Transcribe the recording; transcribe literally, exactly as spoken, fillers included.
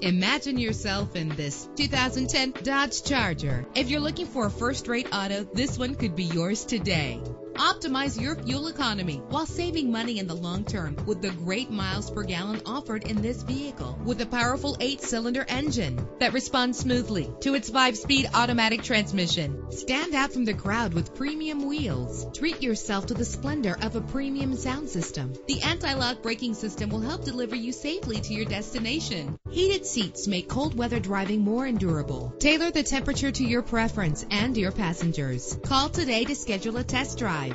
Imagine yourself in this two thousand ten Dodge Charger. If you're looking for a first-rate auto, this one could be yours today. Optimize your fuel economy while saving money in the long term with the great miles per gallon offered in this vehicle. With a powerful eight-cylinder engine that responds smoothly to its five-speed automatic transmission. Stand out from the crowd with premium wheels. Treat yourself to the splendor of a premium sound system. The anti-lock braking system will help deliver you safely to your destination. Heated seats make cold weather driving more endurable. Tailor the temperature to your preference and your passengers. Call today to schedule a test drive.